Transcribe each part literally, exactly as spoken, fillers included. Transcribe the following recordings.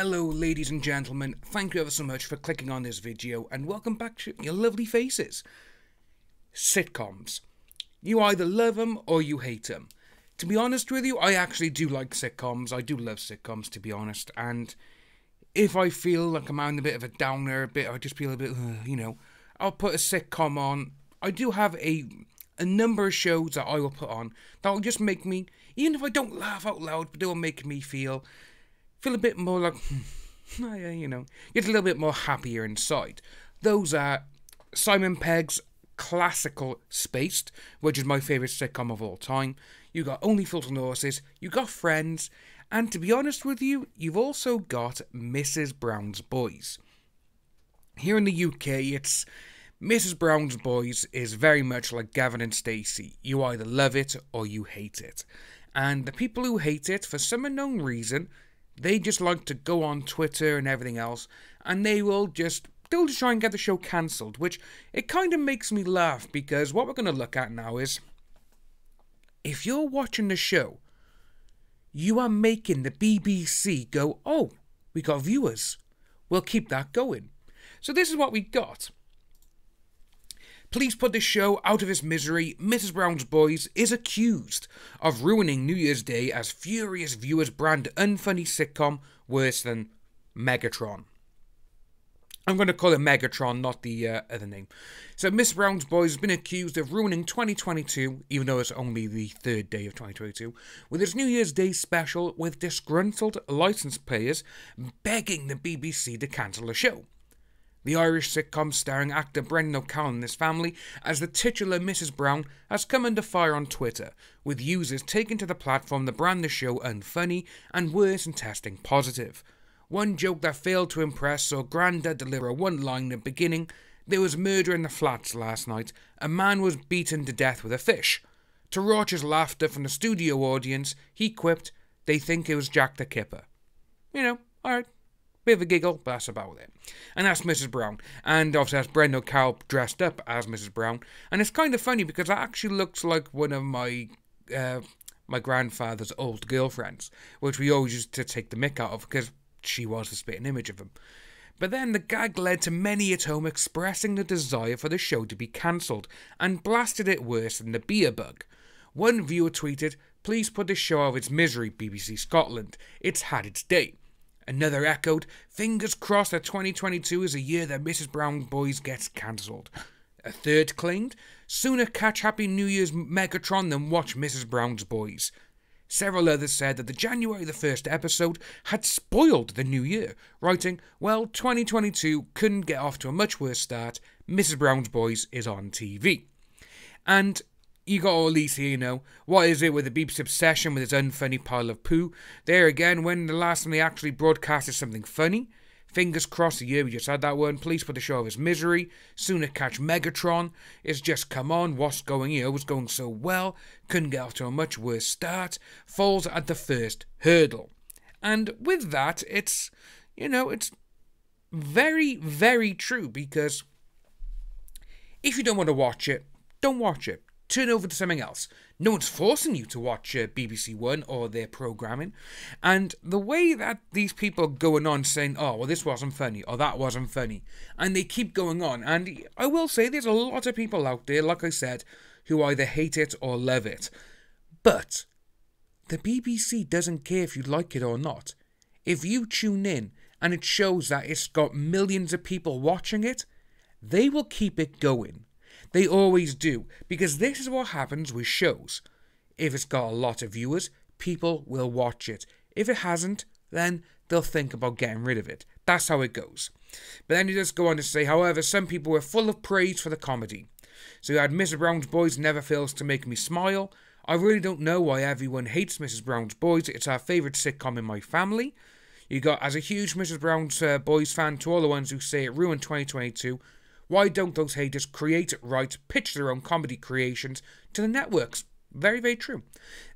Hello ladies and gentlemen, thank you ever so much for clicking on this video and welcome back to your lovely faces. Sitcoms. You either love them or you hate them. To be honest with you, I actually do like sitcoms. I do love sitcoms, to be honest, and if I feel like I'm having a bit of a downer, a bit, I just feel a bit, uh, you know, I'll put a sitcom on. I do have a, a number of shows that I will put on that will just make me, even if I don't laugh out loud, but they'll make me feel... feel a bit more like, you know, get a little bit more happier inside. Those are Simon Pegg's classical Spaced, which is my favourite sitcom of all time. You got Only Fools and Horses, you got Friends, and to be honest with you, you've also got Missus Brown's Boys. Here in the U K, it's Missus Brown's Boys is very much like Gavin and Stacey. You either love it or you hate it. And the people who hate it, for some unknown reason, they just like to go on Twitter and everything else, and they will just, they'll just try and get the show cancelled, which, it kind of makes me laugh, because what we're going to look at now is, if you're watching the show, you are making the B B C go, oh, we got viewers, we'll keep that going. So this is what we got. Please put this show out of its misery. Missus Brown's Boys is accused of ruining New Year's Day as furious viewers brand unfunny sitcom worse than Megatron. I'm going to call it Megatron, not the uh, other name. So Missus Brown's Boys has been accused of ruining twenty twenty-two, even though it's only the third day of twenty twenty-two, with its New Year's Day special with disgruntled licence payers begging the B B C to cancel the show. The Irish sitcom starring actor Brendan O'Carroll and his family as the titular Missus Brown has come under fire on Twitter, with users taking to the platform to brand the show unfunny and worse in testing positive. One joke that failed to impress saw Grandad deliver a one-line in the beginning, there was murder in the flats last night, a man was beaten to death with a fish. To Roach's laughter from the studio audience, he quipped, they think it was Jack the Kipper. You know, alright. Bit of a giggle, but that's about it. And that's Missus Brown. And obviously that's Brendan O'Carroll dressed up as Missus Brown. And it's kind of funny because that actually looks like one of my uh, my grandfather's old girlfriends, which we always used to take the mick out of because she was the spitting image of him. But then the gag led to many at home expressing the desire for the show to be cancelled and blasted it worse than the beer bug. One viewer tweeted, please put the show out of its misery, B B C Scotland. It's had its day. Another echoed, fingers crossed that twenty twenty-two is a year that Missus Brown's Boys gets cancelled. A third claimed, sooner catch Happy New Year's Megatron than watch Missus Brown's Boys. Several others said that the January the first episode had spoiled the new year, writing, well, twenty twenty-two couldn't get off to a much worse start, Missus Brown's Boys is on T V. And... you got all these here, you know. What is it with the B B C obsession with its unfunny pile of poo? There again, when the last time they actually broadcasted something funny? Fingers crossed the year we just had that one. Please put the show of his misery. Sooner catch Megatron. It's just come on, what's going here? It was going so well. Couldn't get off to a much worse start. Falls at the first hurdle. And with that, it's, you know, it's very, very true because if you don't want to watch it, don't watch it. Turn over to something else. No one's forcing you to watch uh, B B C One or their programming. And the way that these people are going on saying, oh, well, this wasn't funny, or that wasn't funny, and they keep going on. And I will say there's a lot of people out there, like I said, who either hate it or love it. But the B B C doesn't care if you like it or not. If you tune in and it shows that it's got millions of people watching it, they will keep it going. They always do, because this is what happens with shows. If it's got a lot of viewers, people will watch it. If it hasn't, then they'll think about getting rid of it. That's how it goes. But then you just go on to say, however, some people were full of praise for the comedy. So you had Missus Brown's Boys never fails to make me smile. I really don't know why everyone hates Missus Brown's Boys. It's our favourite sitcom in my family. You got, as a huge Missus Brown's uh, Boys fan, to all the ones who say it ruined twenty twenty-two, why don't those haters create, write, pitch their own comedy creations to the networks? Very, very true.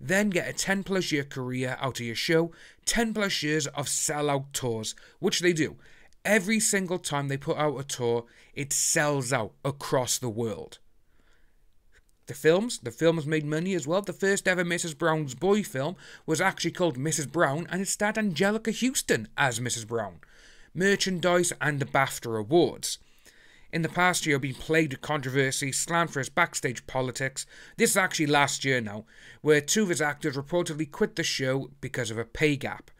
Then get a ten plus year career out of your show, ten plus years of sellout tours, which they do. Every single time they put out a tour, it sells out across the world. The films, the films made money as well. The first ever Missus Brown's Boy film was actually called Missus Brown, and it starred Anjelica Huston as Missus Brown. Merchandise and the BAFTA Awards. In the past year, been plagued with controversy, slammed for his backstage politics. This is actually last year now, where two of his actors reportedly quit the show because of a pay gap.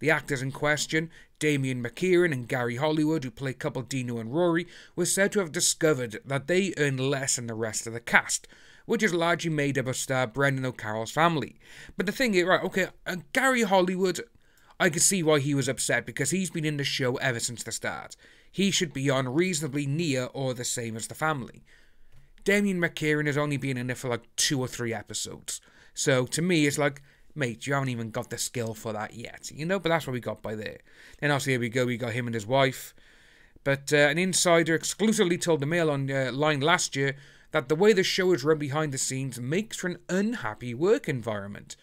The actors in question, Damien McKeeran and Gary Hollywood, who play couple Dino and Rory, were said to have discovered that they earned less than the rest of the cast, which is largely made up of star Brendan O'Carroll's family. But the thing is, right, okay, uh, Gary Hollywood, I could see why he was upset, because he's been in the show ever since the start. He should be on reasonably near or the same as the family. Damien McKeeran has only been in it for like two or three episodes. So to me, it's like, mate, you haven't even got the skill for that yet, you know, but that's what we got by there. Then obviously, here we go, we got him and his wife. But uh, an insider exclusively told the Mail Online last year that the way the show is run behind the scenes makes for an unhappy work environment.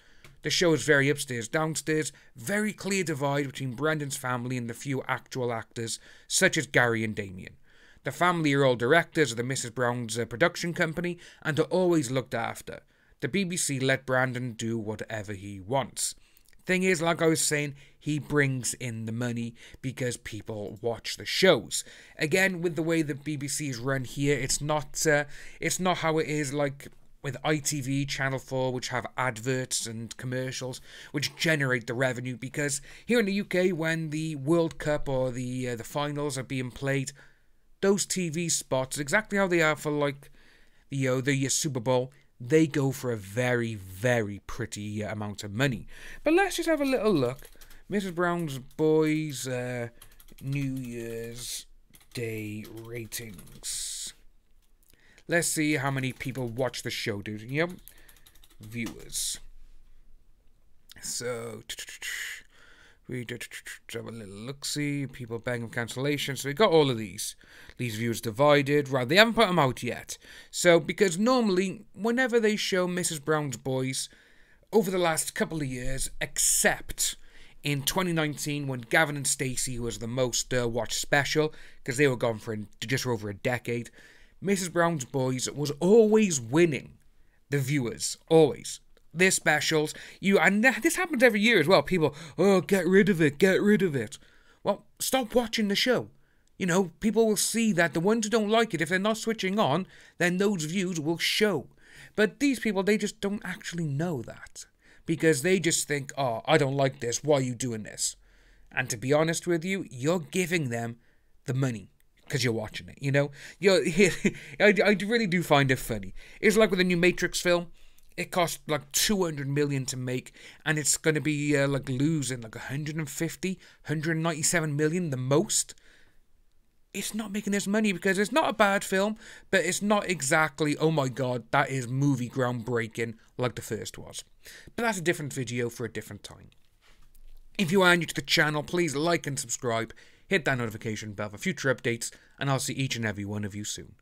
The show is very upstairs, downstairs, very clear divide between Brendan's family and the few actual actors, such as Gary and Damien. The family are all directors of the Missus Brown's uh, production company and are always looked after. The B B C let Brendan do whatever he wants. Thing is, like I was saying, he brings in the money because people watch the shows. Again, with the way the B B C is run here, it's not, uh, it's not how it is like with I T V, Channel four, which have adverts and commercials, which generate the revenue. Because here in the U K, when the World Cup or the uh, the finals are being played, those T V spots, exactly how they are for like the you know, the uh, Super Bowl, they go for a very, very pretty uh, amount of money. But let's just have a little look. Missus Brown's Boys uh, New Year's Day ratings. Let's see how many people watch the show, dude. Yep. Viewers. So, we have a little look-see. People banging cancellation. So we got all of these. These views divided. Right, they haven't put them out yet. So, because normally, whenever they show Missus Brown's Boys, over the last couple of years, except in twenty nineteen, when Gavin and Stacey was the most uh, watched special, because they were gone for just over a decade, Missus Brown's Boys was always winning the viewers, always. Their specials, you and this happens every year as well. People, oh, get rid of it, get rid of it. Well, stop watching the show. You know, people will see that the ones who don't like it, if they're not switching on, then those views will show. But these people, they just don't actually know that. Because they just think, oh, I don't like this, why are you doing this? And to be honest with you, you're giving them the money. Because you're watching it, you know? You're, I, I really do find it funny. It's like with the new Matrix film. It cost like two hundred million to make. And it's going to be uh, like losing like one hundred fifty, one hundred ninety-seven million the most. It's not making this money because it's not a bad film. But it's not exactly, oh my god, that is movie groundbreaking like the first was. But that's a different video for a different time. If you are new to the channel, please like and subscribe. Hit that notification bell for future updates, and I'll see each and every one of you soon.